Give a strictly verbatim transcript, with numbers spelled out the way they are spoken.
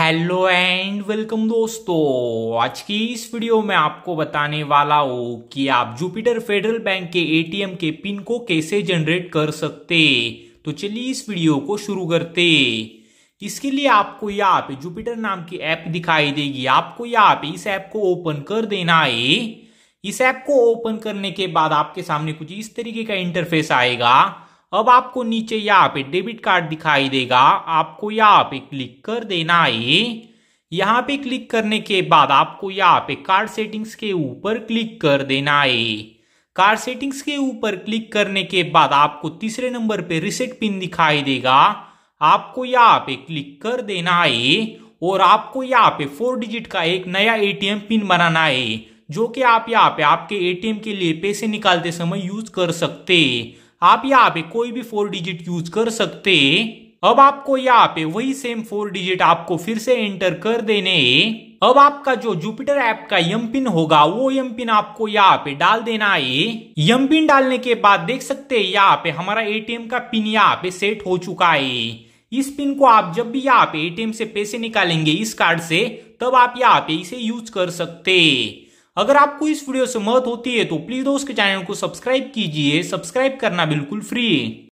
Hello and welcome दोस्तों, आज की इस वीडियो में आपको बताने वाला हूं कि आप जुपिटर फेडरल बैंक के एटीएम के पिन को कैसे जनरेट कर सकते। तो चलिए इस वीडियो को शुरू करते। इसके लिए आपको यहाँ पे जुपिटर नाम की ऐप दिखाई देगी। आपको यहाँ पे इस ऐप को ओपन कर देना है। इस ऐप को ओपन करने के बाद आपके सामने कुछ इस तरीके का इंटरफेस आएगा। अब आपको नीचे यहाँ पे डेबिट कार्ड दिखाई देगा, आपको यहाँ पे क्लिक कर देना है। यहाँ पे क्लिक करने के बाद आपको यहाँ पे कार्ड सेटिंग्स के ऊपर क्लिक कर देना है। कार्ड सेटिंग्स के ऊपर क्लिक करने के बाद आपको तीसरे नंबर पे रिसेट पिन दिखाई देगा, आपको यहाँ पे क्लिक कर देना है। और आपको यहाँ पे फोर डिजिट का एक नया एटीएम पिन बनाना है, जो कि आप यहाँ पे आपके एटीएम के लिए पैसे निकालते समय यूज कर सकते। आप यहाँ पे कोई भी फोर डिजिट यूज कर सकते। अब आपको यहाँ पे वही सेम फोर डिजिट आपको फिर से एंटर कर देने। अब आपका जो जुपिटर ऐप का एम पिन होगा, वो एम पिन आपको यहाँ पे डाल देना है। एम पिन डालने के बाद देख सकते हैं यहाँ पे हमारा एटीएम का पिन यहाँ पे सेट हो चुका है। इस पिन को आप जब भी यहाँ पे एटीएम से पैसे निकालेंगे इस कार्ड से, तब आप यहाँ पे इसे यूज कर सकते। अगर आपको इस वीडियो से मदद होती है तो प्लीज दोस्त के चैनल को सब्सक्राइब कीजिए। सब्सक्राइब करना बिल्कुल फ्री है।